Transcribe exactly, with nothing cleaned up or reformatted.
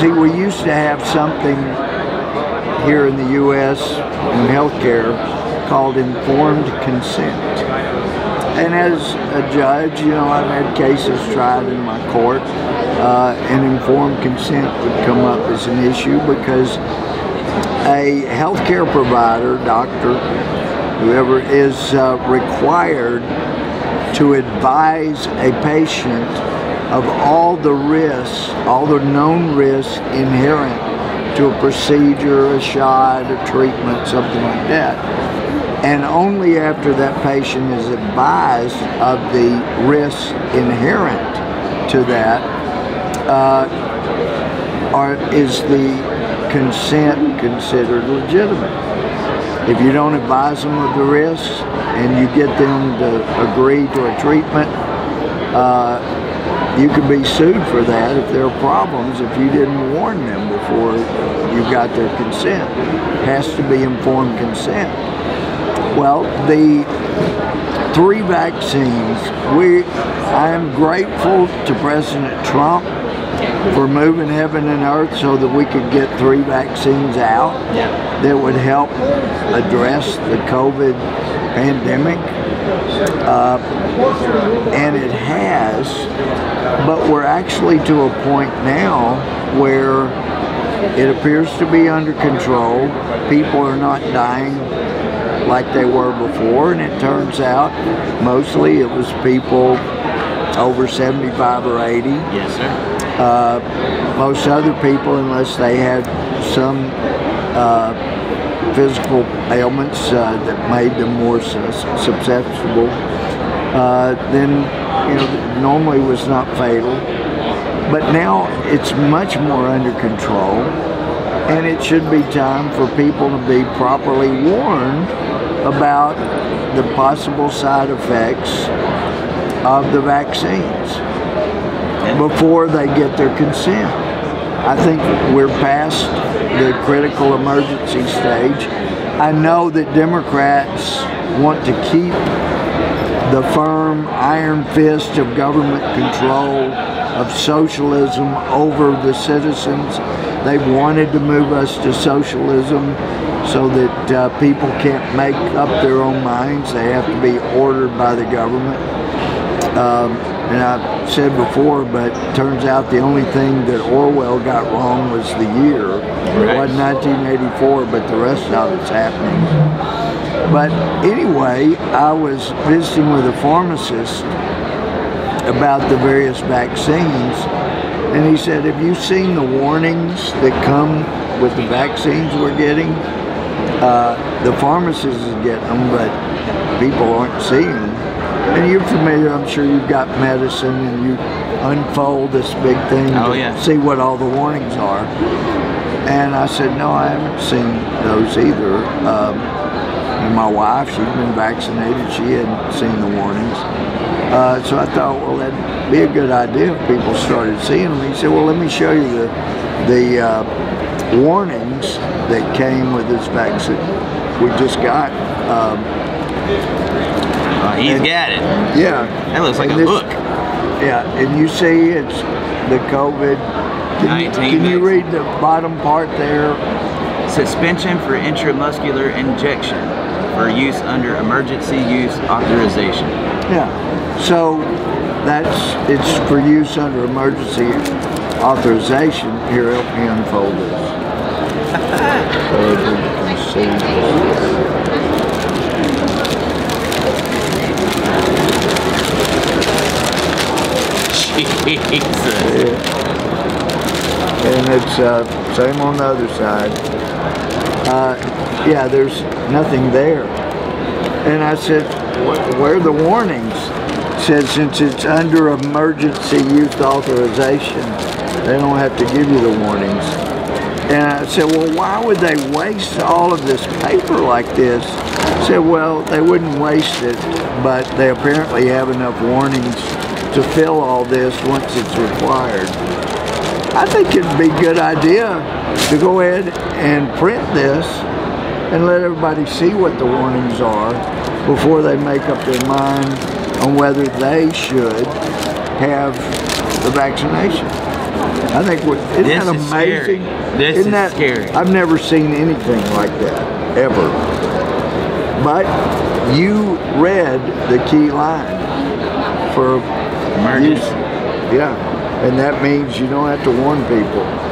See, we used to have something here in the U S in healthcare called informed consent. And as a judge, you know, I've had cases tried in my court, uh, and informed consent would come up as an issue because a healthcare provider, doctor, whoever, is uh, required to advise a patient of all the risks, all the known risks inherent to a procedure, a shot, a treatment, something like that. And only after that patient is advised of the risks inherent to that uh, are, is the consent considered legitimate. If you don't advise them of the risks and you get them to agree to a treatment, uh, you could be sued for that if there are problems if you didn't warn them before you got their consent. It has to be informed consent. Well, the three vaccines, we, I am grateful to President Trump for moving heaven and earth so that we could get three vaccines out that would help address the COVID pandemic. Uh, and it has, but we're actually to a point now where it appears to be under control. People are not dying like they were before, and it turns out mostly it was people over seventy-five or eighty. Yes, sir. Uh, most other people, unless they had some uh, physical ailments uh, that made them more susceptible, uh, then you know, normally was not fatal. But now it's much more under control, and it should be time for people to be properly warned about the possible side effects of the vaccines before they get their consent. I think we're past the critical emergency stage. I know that Democrats want to keep the firm iron fist of government control, of socialism over the citizens. They've wanted to move us to socialism so that uh, people can't make up their own minds. They have to be ordered by the government. Um, And I've said before, but turns out the only thing that Orwell got wrong was the year. It wasn't nineteen eighty-four, but the rest of it's happening. But anyway, I was visiting with a pharmacist about the various vaccines, and he said, have you seen the warnings that come with the vaccines we're getting? Uh, the pharmacists are getting them, but people aren't seeing them. And you're familiar, I'm sure you've got medicine and you unfold this big thing to oh, yeah. see what all the warnings are. And I said, no, I haven't seen those either. Um, and my wife, she's been vaccinated, she hadn't seen the warnings. Uh, so I thought, well, that'd be a good idea if people started seeing them. He said, well, let me show you the, the uh, warnings that came with this vaccine we just got. Um, Uh, he's and, got it. Yeah. That looks like and a this, book. Yeah, and you see it's the COVID nineteen. Can you read the bottom part there? Suspension for intramuscular injection for use under emergency use authorization. Yeah. So that's, it's for use under emergency authorization. Here, help me unfold this. So you can see. Yeah. And it's uh, same on the other side. Uh, yeah, there's nothing there. And I said, where are the warnings? It said, since it's under emergency use authorization, they don't have to give you the warnings. And I said, well, why would they waste all of this paper like this? I said, well, they wouldn't waste it, but they apparently have enough warnings to fill all this once it's required. I think it'd be a good idea to go ahead and print this and let everybody see what the warnings are before they make up their mind on whether they should have the vaccination. I think what, isn't this that is amazing? Scary. This isn't is that, scary. I've never seen anything like that, ever. But you read the key line for emergency. Yeah, and that means you don't have to warn people.